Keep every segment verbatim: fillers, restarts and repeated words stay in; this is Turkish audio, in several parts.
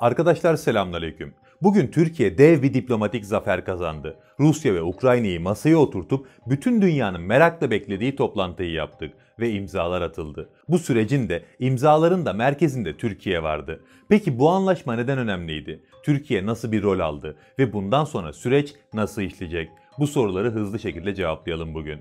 Arkadaşlar selamünaleyküm. Bugün Türkiye dev bir diplomatik zafer kazandı. Rusya ve Ukrayna'yı masaya oturtup bütün dünyanın merakla beklediği toplantıyı yaptık ve imzalar atıldı. Bu sürecin de imzaların da merkezinde Türkiye vardı. Peki bu anlaşma neden önemliydi? Türkiye nasıl bir rol aldı ve bundan sonra süreç nasıl işleyecek? Bu soruları hızlı şekilde cevaplayalım bugün.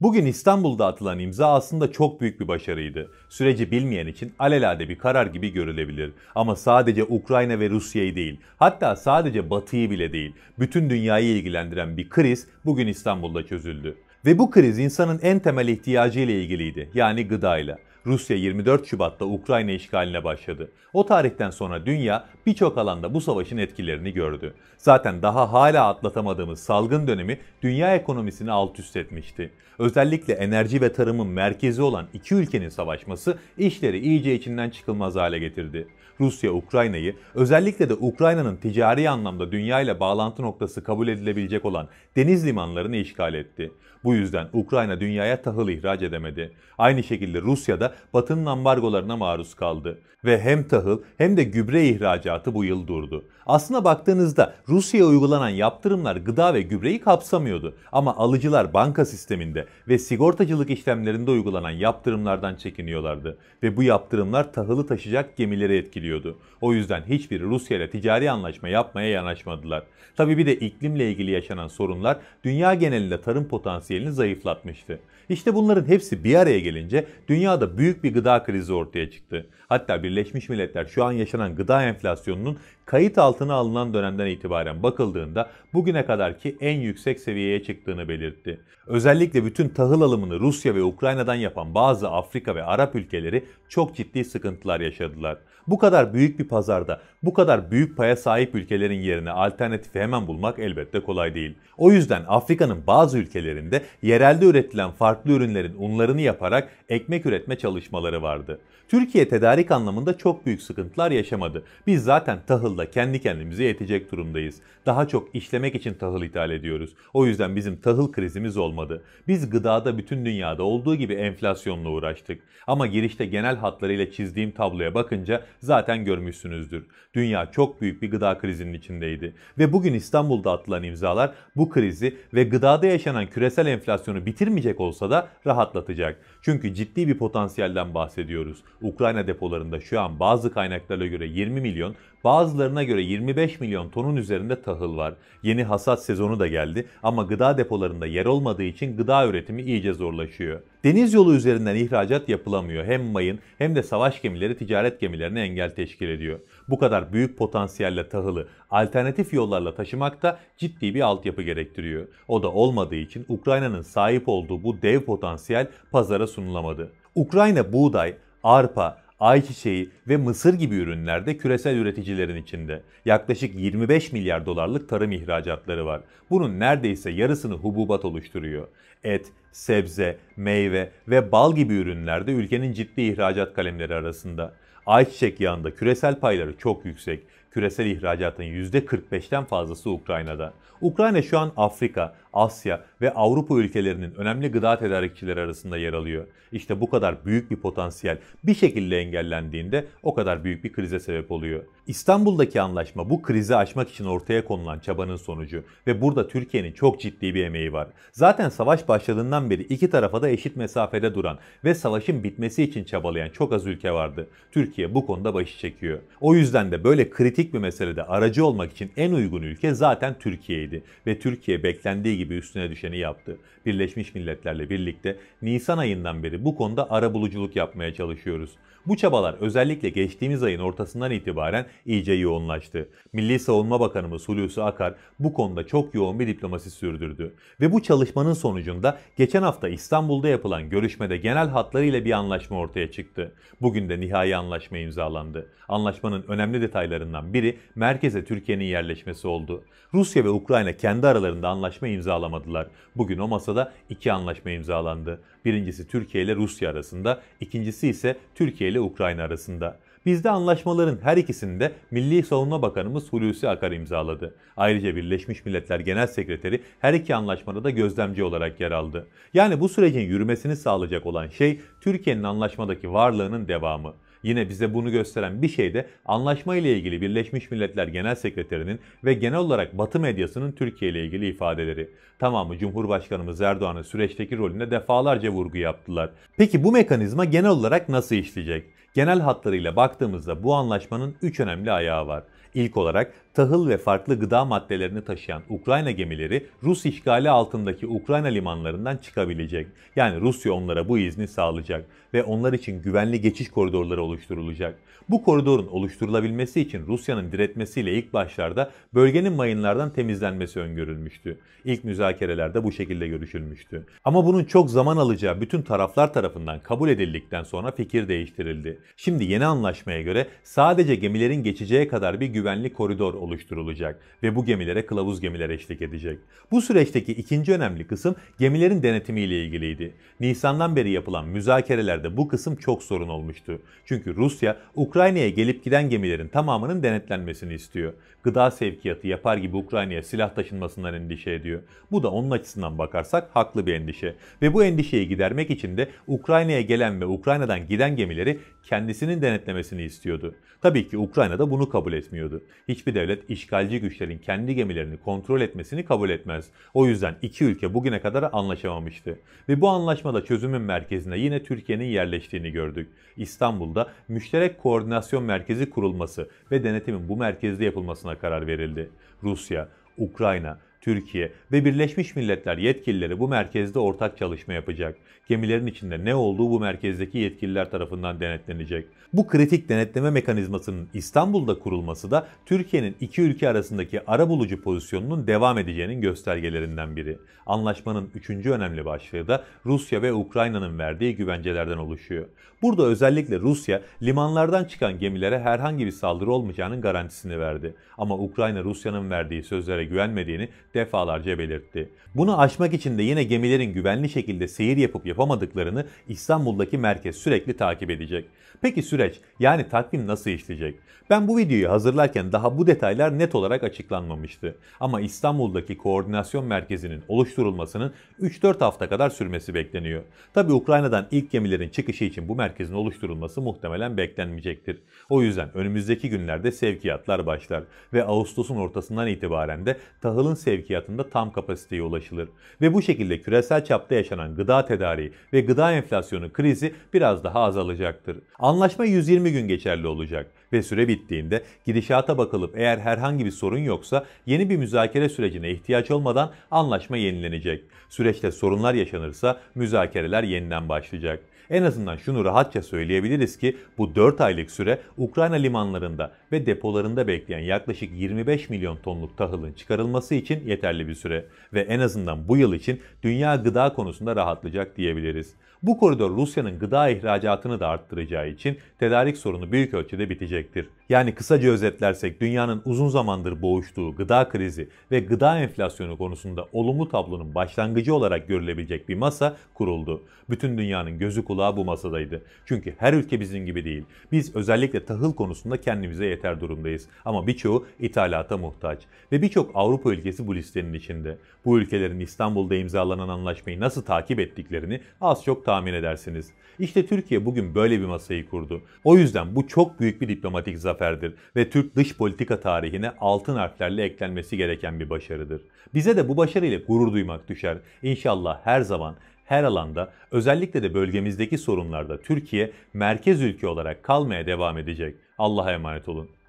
Bugün İstanbul'da atılan imza aslında çok büyük bir başarıydı. Süreci bilmeyen için alelade bir karar gibi görülebilir. Ama sadece Ukrayna ve Rusya'yı değil, hatta sadece Batı'yı bile değil, bütün dünyayı ilgilendiren bir kriz bugün İstanbul'da çözüldü. Ve bu kriz insanın en temel ihtiyacı ile ilgiliydi, yani gıdayla. Rusya yirmi dört Şubat'ta Ukrayna işgaline başladı. O tarihten sonra dünya birçok alanda bu savaşın etkilerini gördü. Zaten daha hala atlatamadığımız salgın dönemi dünya ekonomisini alt üst etmişti. Özellikle enerji ve tarımın merkezi olan iki ülkenin savaşması işleri iyice içinden çıkılmaz hale getirdi. Rusya Ukrayna'yı, özellikle de Ukrayna'nın ticari anlamda dünya ile bağlantı noktası kabul edilebilecek olan deniz limanlarını işgal etti. Bu yüzden Ukrayna dünyaya tahıl ihraç edemedi. Aynı şekilde Rusya da Batı'nın ambargolarına maruz kaldı ve hem tahıl hem de gübre ihracatı bu yıl durdu. Aslına baktığınızda Rusya'ya uygulanan yaptırımlar gıda ve gübreyi kapsamıyordu ama alıcılar banka sisteminde ve sigortacılık işlemlerinde uygulanan yaptırımlardan çekiniyorlardı ve bu yaptırımlar tahılı taşıyacak gemileri etkiliyordu. O yüzden hiçbiri Rusya ile ticari anlaşma yapmaya yanaşmadılar. Tabii bir de iklimle ilgili yaşanan sorunlar dünya genelinde tarım potansiyelini zayıflatmıştı. İşte bunların hepsi bir araya gelince dünyada büyük bir gıda krizi ortaya çıktı. Hatta Birleşmiş Milletler şu an yaşanan gıda enflasyonunun kayıt altına alınan dönemden itibaren bakıldığında bugüne kadarki en yüksek seviyeye çıktığını belirtti. Özellikle bütün tahıl alımını Rusya ve Ukrayna'dan yapan bazı Afrika ve Arap ülkeleri çok ciddi sıkıntılar yaşadılar. Bu kadar büyük bir pazarda, bu kadar büyük paya sahip ülkelerin yerine alternatifi hemen bulmak elbette kolay değil. O yüzden Afrika'nın bazı ülkelerinde yerelde üretilen farklı ürünlerin unlarını yaparak ekmek üretme çalışmaları vardı. Türkiye tedarik anlamında çok büyük sıkıntılar yaşamadı. Biz zaten tahılla kendi kendimize yetecek durumdayız. Daha çok işlemek için tahıl ithal ediyoruz. O yüzden bizim tahıl krizimiz olmadı. Biz gıdada bütün dünyada olduğu gibi enflasyonla uğraştık. Ama girişte genel hatlarıyla çizdiğim tabloya bakınca zaten görmüşsünüzdür. Dünya çok büyük bir gıda krizinin içindeydi. Ve bugün İstanbul'da atılan imzalar bu krizi ve gıdada yaşanan küresel enflasyonu bitirmeyecek olsa da rahatlatacak. Çünkü ciddi bir potansiyelden bahsediyoruz. Ukrayna depolarında şu an bazı kaynaklara göre yirmi milyon, bazılarına göre yirmi beş milyon tonun üzerinde tahıl var. Yeni hasat sezonu da geldi ama gıda depolarında yer olmadığı için gıda üretimi iyice zorlaşıyor. Deniz yolu üzerinden ihracat yapılamıyor. Hem mayın hem de savaş gemileri ticaret gemilerine engel teşkil ediyor. Bu kadar büyük potansiyelle tahılı alternatif yollarla taşımak da ciddi bir altyapı gerektiriyor. O da olmadığı için Ukrayna'nın sahip olduğu bu dev potansiyel pazara sunulamadı. Ukrayna buğday, arpa, ayçiçeği ve mısır gibi ürünlerde küresel üreticilerin içinde. Yaklaşık yirmi beş milyar dolarlık tarım ihracatları var. Bunun neredeyse yarısını hububat oluşturuyor. Et, sebze, meyve ve bal gibi ürünlerde ülkenin ciddi ihracat kalemleri arasında. Ayçiçek yağında küresel payları çok yüksek. Küresel ihracatın yüzde kırk beşten fazlası Ukrayna'da. Ukrayna şu an Afrika, Asya ve Avrupa ülkelerinin önemli gıda tedarikçileri arasında yer alıyor. İşte bu kadar büyük bir potansiyel bir şekilde engellendiğinde o kadar büyük bir krize sebep oluyor. İstanbul'daki anlaşma bu krizi aşmak için ortaya konulan çabanın sonucu ve burada Türkiye'nin çok ciddi bir emeği var. Zaten savaş başladığından beri iki tarafa da eşit mesafede duran ve savaşın bitmesi için çabalayan çok az ülke vardı. Türkiye bu konuda başı çekiyor. O yüzden de böyle kritik bir meselede aracı olmak için en uygun ülke zaten Türkiye'ydi ve Türkiye beklendiği gibi üstüne düşeni yaptı. Birleşmiş Milletler'le birlikte Nisan ayından beri bu konuda arabuluculuk yapmaya çalışıyoruz. Bu çabalar özellikle geçtiğimiz ayın ortasından itibaren iyice yoğunlaştı. Milli Savunma Bakanımız Hulusi Akar bu konuda çok yoğun bir diplomasi sürdürdü. Ve bu çalışmanın sonucunda geçen hafta İstanbul'da yapılan görüşmede genel hatlarıyla bir anlaşma ortaya çıktı. Bugün de nihai anlaşma imzalandı. Anlaşmanın önemli detaylarından biri merkeze Türkiye'nin yerleşmesi oldu. Rusya ve Ukrayna kendi aralarında anlaşma imzalamadılar. Bugün o masada iki anlaşma imzalandı. Birincisi Türkiye ile Rusya arasında, ikincisi ise Türkiye ile Ukrayna arasında. Bizde anlaşmaların her ikisini de Milli Savunma Bakanımız Hulusi Akar imzaladı. Ayrıca Birleşmiş Milletler Genel Sekreteri her iki anlaşmada da gözlemci olarak yer aldı. Yani bu sürecin yürümesini sağlayacak olan şey Türkiye'nin anlaşmadaki varlığının devamı. Yine bize bunu gösteren bir şey de anlaşma ile ilgili Birleşmiş Milletler Genel Sekreterinin ve genel olarak Batı medyasının Türkiye ile ilgili ifadeleri. Tamamı Cumhurbaşkanımız Erdoğan'ın süreçteki rolüne defalarca vurgu yaptılar. Peki bu mekanizma genel olarak nasıl işleyecek? Genel hatlarıyla baktığımızda bu anlaşmanın üç önemli ayağı var. İlk olarak tahıl ve farklı gıda maddelerini taşıyan Ukrayna gemileri Rus işgali altındaki Ukrayna limanlarından çıkabilecek. Yani Rusya onlara bu izni sağlayacak ve onlar için güvenli geçiş koridorları oluşturulacak. Bu koridorun oluşturulabilmesi için Rusya'nın diretmesiyle ilk başlarda bölgenin mayınlardan temizlenmesi öngörülmüştü. İlk müzakerelerde bu şekilde görüşülmüştü. Ama bunun çok zaman alacağı bütün taraflar tarafından kabul edildikten sonra fikir değiştirildi. Şimdi yeni anlaşmaya göre sadece gemilerin geçeceği kadar bir güvenli koridor oluşturulacak ve bu gemilere kılavuz gemiler eşlik edecek. Bu süreçteki ikinci önemli kısım gemilerin denetimi ile ilgiliydi. Nisan'dan beri yapılan müzakerelerde bu kısım çok sorun olmuştu. Çünkü Rusya Ukrayna'ya gelip giden gemilerin tamamının denetlenmesini istiyor. Gıda sevkiyatı yapar gibi Ukrayna'ya silah taşınmasından endişe ediyor. Bu da onun açısından bakarsak haklı bir endişe. Ve bu endişeyi gidermek için de Ukrayna'ya gelen ve Ukrayna'dan giden gemileri kendisinin denetlemesini istiyordu. Tabii ki Ukrayna da bunu kabul etmiyordu. Hiçbir devlet işgalci güçlerin kendi gemilerini kontrol etmesini kabul etmez. O yüzden iki ülke bugüne kadar anlaşamamıştı. Ve bu anlaşmada çözümün merkezine yine Türkiye'nin yerleştiğini gördük. İstanbul'da Müşterek Koordinasyon Merkezi kurulması ve denetimin bu merkezde yapılmasına karar verildi. Rusya, Ukrayna, Türkiye ve Birleşmiş Milletler yetkilileri bu merkezde ortak çalışma yapacak. Gemilerin içinde ne olduğu bu merkezdeki yetkililer tarafından denetlenecek. Bu kritik denetleme mekanizmasının İstanbul'da kurulması da Türkiye'nin iki ülke arasındaki arabulucu pozisyonunun devam edeceğinin göstergelerinden biri. Anlaşmanın üçüncü önemli başlığı da Rusya ve Ukrayna'nın verdiği güvencelerden oluşuyor. Burada özellikle Rusya limanlardan çıkan gemilere herhangi bir saldırı olmayacağının garantisini verdi. Ama Ukrayna Rusya'nın verdiği sözlere güvenmediğini defalarca belirtti. Bunu aşmak için de yine gemilerin güvenli şekilde seyir yapıp yapamadıklarını İstanbul'daki merkez sürekli takip edecek. Peki süreç yani takvim nasıl işleyecek? Ben bu videoyu hazırlarken daha bu detaylar net olarak açıklanmamıştı. Ama İstanbul'daki koordinasyon merkezinin oluşturulmasının üç dört hafta kadar sürmesi bekleniyor. Tabii Ukrayna'dan ilk gemilerin çıkışı için bu merkezin oluşturulması muhtemelen beklenmeyecektir. O yüzden önümüzdeki günlerde sevkiyatlar başlar ve Ağustos'un ortasından itibaren de tahılın sevkiyatı sevkiyatında tam kapasiteye ulaşılır. Ve bu şekilde küresel çapta yaşanan gıda tedariği ve gıda enflasyonu krizi biraz daha azalacaktır. Anlaşma yüz yirmi gün geçerli olacak ve süre bittiğinde gidişata bakılıp eğer herhangi bir sorun yoksa yeni bir müzakere sürecine ihtiyaç olmadan anlaşma yenilenecek. Süreçte sorunlar yaşanırsa müzakereler yeniden başlayacak. En azından şunu rahatça söyleyebiliriz ki bu dört aylık süre Ukrayna limanlarında ve depolarında bekleyen yaklaşık yirmi beş milyon tonluk tahılın çıkarılması için yeterli bir süre ve en azından bu yıl için dünya gıda konusunda rahatlayacak diyebiliriz. Bu koridor Rusya'nın gıda ihracatını da arttıracağı için tedarik sorunu büyük ölçüde bitecektir. Yani kısaca özetlersek dünyanın uzun zamandır boğuştuğu gıda krizi ve gıda enflasyonu konusunda olumlu tablonun başlangıcı olarak görülebilecek bir masa kuruldu. Bütün dünyanın gözü kulağı bu masadaydı. Çünkü her ülke bizim gibi değil. Biz özellikle tahıl konusunda kendimize yeter durumdayız. Ama birçoğu ithalata muhtaç. Ve birçok Avrupa ülkesi bu listenin içinde. Bu ülkelerin İstanbul'da imzalanan anlaşmayı nasıl takip ettiklerini az çok tahmin edersiniz. İşte Türkiye bugün böyle bir masayı kurdu. O yüzden bu çok büyük bir diplomatik zaferdir ve Türk dış politika tarihine altın harflerle eklenmesi gereken bir başarıdır. Bize de bu başarıyla gurur duymak düşer. İnşallah her zaman, her alanda, özellikle de bölgemizdeki sorunlarda Türkiye merkez ülke olarak kalmaya devam edecek. Allah'a emanet olun.